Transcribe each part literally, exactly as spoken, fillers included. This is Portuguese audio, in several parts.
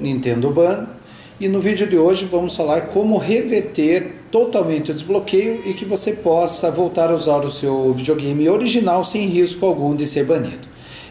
Nintendo Ban, e no vídeo de hoje vamos falar como reverter totalmente o desbloqueio e que você possa voltar a usar o seu videogame original sem risco algum de ser banido.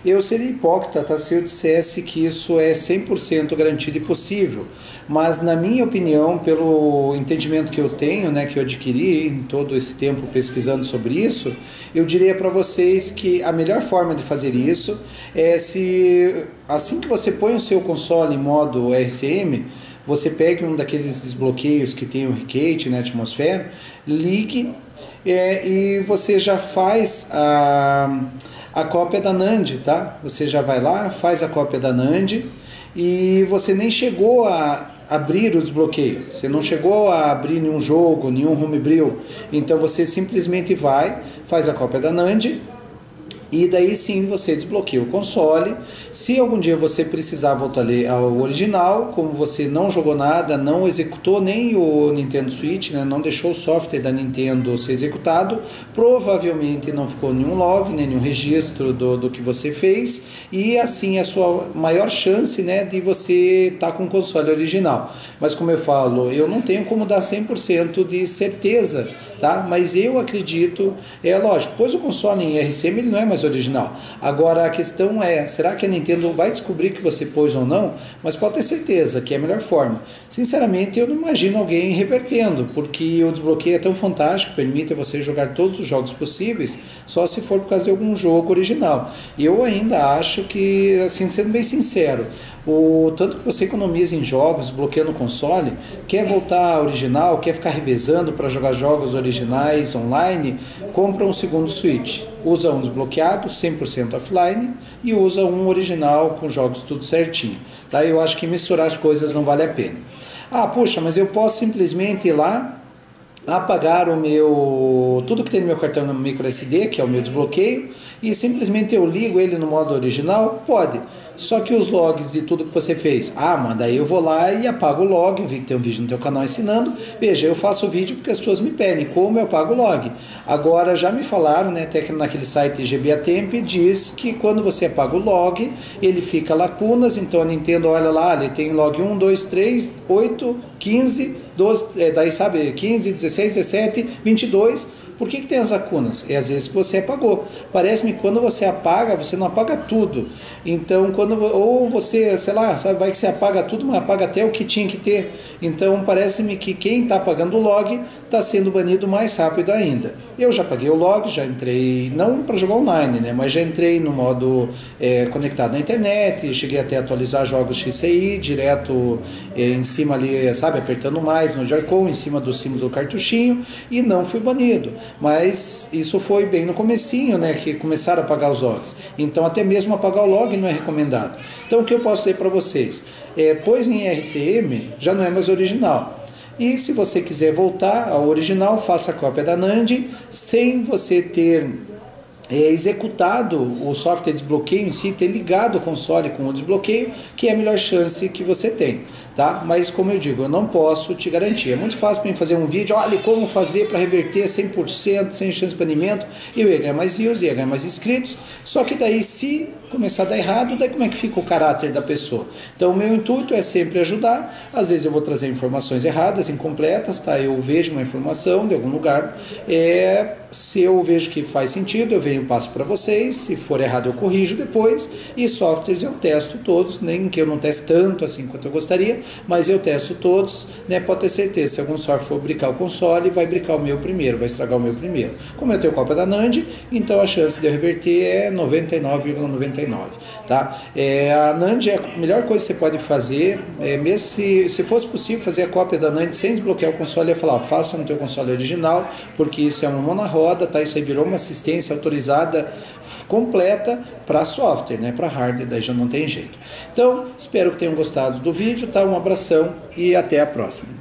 Eu seria hipócrita, tá, se eu dissesse que isso é cem por cento garantido e possível, mas na minha opinião, pelo entendimento que eu tenho, né, que eu adquiri em todo esse tempo pesquisando sobre isso, eu diria para vocês que a melhor forma de fazer isso é se, assim que você põe o seu console em modo R C M, você pegue um daqueles desbloqueios que tem o RKit, né, Atmosphere, ligue é, e você já faz a... a cópia da NAND, tá? Você já vai lá, faz a cópia da NAND e você nem chegou a abrir o desbloqueio, você não chegou a abrir nenhum jogo, nenhum homebrew, então você simplesmente vai, faz a cópia da NAND e daí sim você desbloqueia o console. Se algum dia você precisar voltar ao original, como você não jogou nada, não executou nem o Nintendo Switch, né, não deixou o software da Nintendo ser executado, provavelmente não ficou nenhum log, nenhum registro do, do que você fez, e assim é a sua maior chance, né, de você estar tá com o console original. Mas como eu falo, eu não tenho como dar cem por cento de certeza, tá? Mas eu acredito, é lógico, pois o console em R C M ele não é mais original. Agora a questão é, será que a Nintendo vai descobrir que você pôs ou não? Mas pode ter certeza que é a melhor forma. Sinceramente, eu não imagino alguém revertendo, porque o desbloqueio é tão fantástico, permite você jogar todos os jogos possíveis, só se for por causa de algum jogo original. Eu ainda acho que, assim, sendo bem sincero, o tanto que você economiza em jogos, bloqueando o console, quer voltar ao original, quer ficar revezando para jogar jogos originais online, compra um segundo Switch. Usa um desbloqueado, cem por cento offline, e usa um original com jogos tudo certinho. Tá? Eu acho que misturar as coisas não vale a pena. Ah, puxa, mas eu posso simplesmente ir lá, apagar o meu... tudo que tem no meu cartão no micro S D, que é o meu desbloqueio, e simplesmente eu ligo ele no modo original? Pode. Só que os logs de tudo que você fez, ah, mano, daí eu vou lá e apago o log, eu vi que tem um vídeo no teu canal ensinando, veja, eu faço o vídeo porque as pessoas me pedem, como eu apago o log? Agora, já me falaram, né, até que naquele site G B A Temp, diz que quando você apaga o log, ele fica lacunas, então a Nintendo olha lá, ele tem log um, dois, três, oito, quinze, doze, é, daí sabe, quinze, dezesseis, dezessete, vinte e dois... Por que que tem as lacunas? É às vezes que você apagou. Parece-me que quando você apaga, você não apaga tudo. Então, quando ou você, sei lá, sabe, vai que você apaga tudo, mas apaga até o que tinha que ter. Então, parece-me que quem está apagando o log está sendo banido mais rápido ainda. Eu já apaguei o log, já entrei, não para jogar online, né, mas já entrei no modo é, conectado na internet, cheguei até a atualizar jogos X C I, direto é, em cima ali, sabe, apertando mais no Joy-Con, em cima do símbolo do cartuchinho, e não fui banido. Mas isso foi bem no comecinho, né, que começaram a apagar os logs. Então até mesmo apagar o log não é recomendado. Então o que eu posso dizer para vocês? É, pois em R C M já não é mais original. E se você quiser voltar ao original, faça a cópia da NAND sem você ter é, executado o software de desbloqueio em si, ter ligado o console com o desbloqueio, que é a melhor chance que você tem. Tá? Mas como eu digo, eu não posso te garantir. É muito fácil para mim fazer um vídeo, olha como fazer para reverter cem por cento, sem chance de banimento, eu ia ganhar mais views, ia ganhar mais inscritos, só que daí se começar a dar errado, daí como é que fica o caráter da pessoa? Então o meu intuito é sempre ajudar, às vezes eu vou trazer informações erradas, incompletas, tá? Eu vejo uma informação de algum lugar, é... se eu vejo que faz sentido, eu venho e passo para vocês, se for errado eu corrijo depois, e softwares eu testo todos, nem que eu não teste tanto assim quanto eu gostaria, mas eu testo todos, né? Pode ter certeza, se algum software for brincar o console, vai brincar o meu primeiro, vai estragar o meu primeiro. Como eu tenho cópia da NAND, então a chance de eu reverter é noventa e nove vírgula noventa e nove, tá? É, a NAND é a melhor coisa que você pode fazer, é, mesmo se, se fosse possível fazer a cópia da NAND sem desbloquear o console, eu ia falar, ó, faça no teu console original, porque isso é uma monarroda, roda, tá? Isso aí virou uma assistência autorizada completa para software, né? Para hardware, daí já não tem jeito. Então, espero que tenham gostado do vídeo, tá? Um abração e até a próxima.